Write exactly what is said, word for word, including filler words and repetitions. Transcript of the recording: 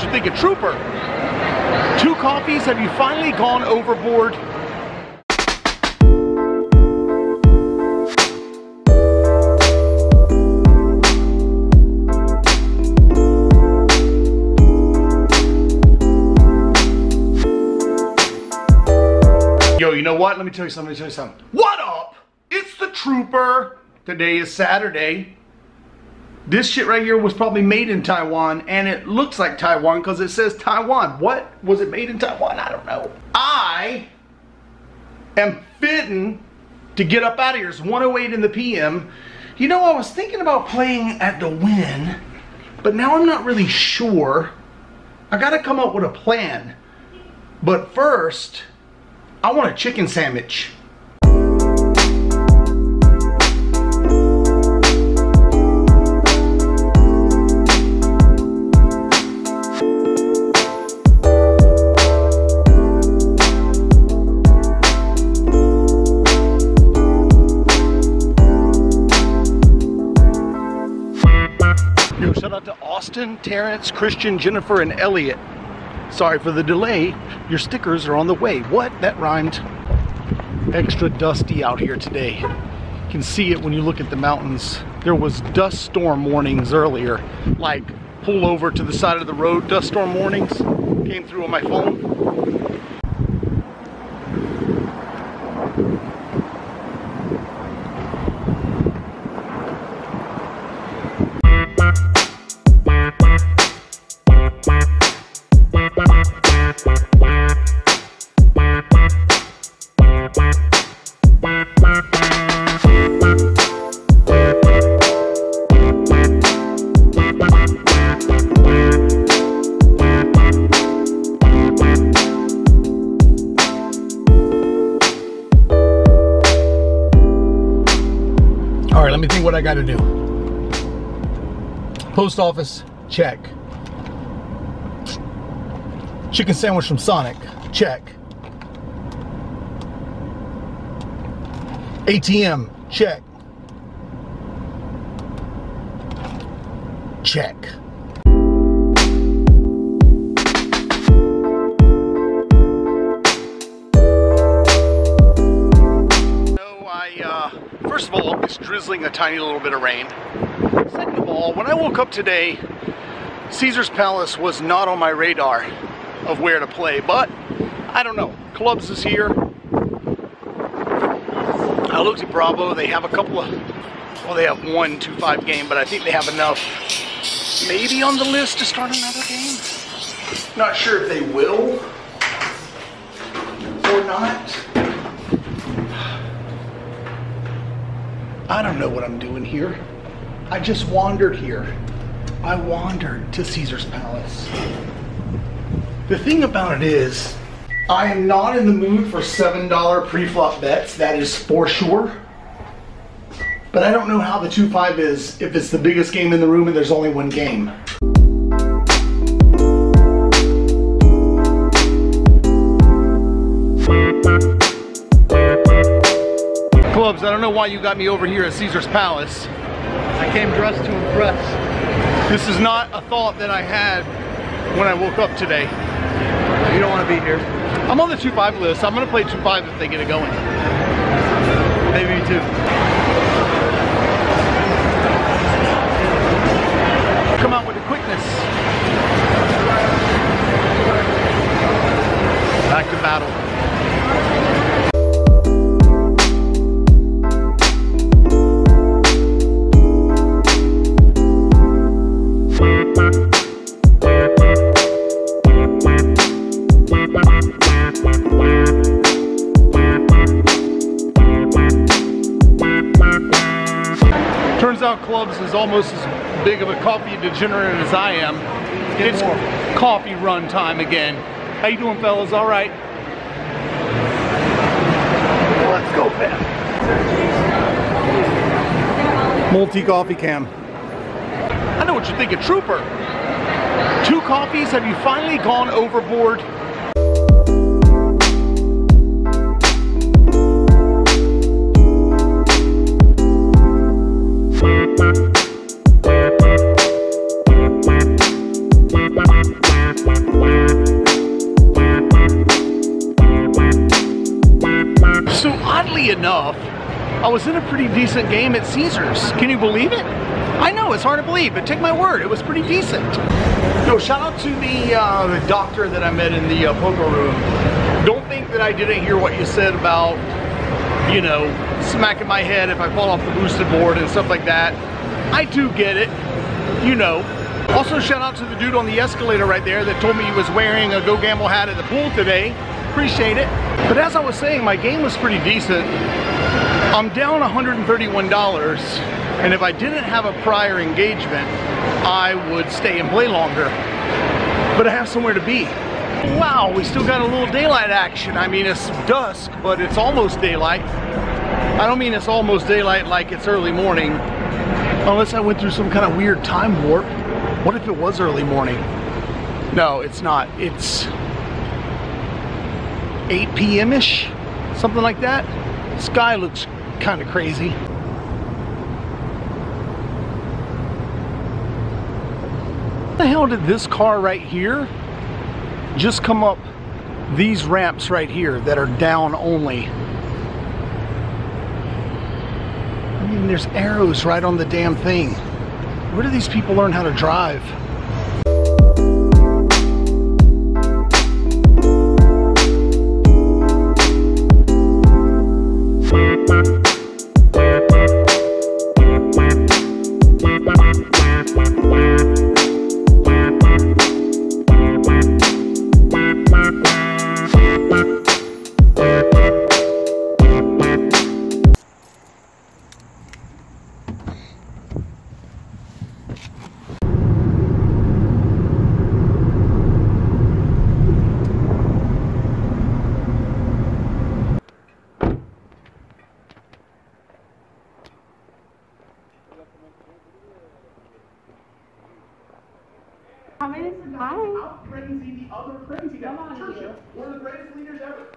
what you think of Trooper. Two coffees, have you finally gone overboard? Yo, you know what? Let me tell you something, let me tell you something. What up? It's the Trooper. Today is Saturday. This shit right here was probably made in Taiwan, and it looks like Taiwan because it says Taiwan. What? Was it made in Taiwan? I don't know. I am fitting to get up out of here. It's one oh eight in the P M You know, I was thinking about playing at the Wynn, but now I'm not really sure. I gotta come up with a plan. But first, I want a chicken sandwich. Yo, shout out to Austin, Terrence, Christian, Jennifer, and Elliot. Sorry for the delay, your stickers are on the way. What? That rhymed. Extra dusty out here today. You can see it when you look at the mountains. There was dust storm warnings earlier, like pull over to the side of the road, dust storm warnings came through on my phone. Let me think what I gotta do. Post office, check. Chicken sandwich from Sonic, check. A T M, check. Check. First of all, it's drizzling a tiny little bit of rain. Second of all, when I woke up today, Caesar's Palace was not on my radar of where to play, but I don't know. Clubs is here. I looked at Bravo. They have a couple of, well, they have one two five game, but I think they have enough maybe on the list to start another game. Not sure if they will or not. I don't know what I'm doing here. I just wandered here. I wandered to Caesar's Palace. The thing about it is, I am not in the mood for seven dollar pre-flop bets, that is for sure. But I don't know how the two five is, if it's the biggest game in the room and there's only one game. Clubs, I don't know why you got me over here at Caesar's Palace. I came dressed to impress. This is not a thought that I had when I woke up today. You don't want to be here. I'm on the two five list. I'm going to play two five if they get it going. Maybe two. Come out with the quickness. Back to battle. Clubs is almost as big of a coffee degenerate as I am. It's coffee run time again. How you doing, fellas? All right. Let's go, Ben. Multi coffee cam. I know what you think of Trooper. Two coffees. Have you finally gone overboard? Bye. So oddly enough, I was in a pretty decent game at Caesar's. Can you believe it? I know, it's hard to believe, but take my word, it was pretty decent. Yo, shout out to the, uh, the doctor that I met in the uh, poker room. Don't think that I didn't hear what you said about, you know, smacking my head if I fall off the boosted board and stuff like that. I do get it, you know. Also, shout out to the dude on the escalator right there that told me he was wearing a Go Gamble hat at the pool today. Appreciate it. But as I was saying, my game was pretty decent. I'm down one hundred thirty-one dollars, and if I didn't have a prior engagement, I would stay and play longer. But I have somewhere to be. Wow, we still got a little daylight action. I mean, it's dusk, but it's almost daylight. I don't mean it's almost daylight like it's early morning, unless I went through some kind of weird time warp. What if it was early morning? No, it's not. It's eight P M-ish, something like that. The sky looks kind of crazy. How the hell did this car right here just come up these ramps right here that are down only? I mean, there's arrows right on the damn thing. Where do these people learn how to drive? How many? Hi. Outpraising the other crazy. Come on, we're the greatest leaders ever.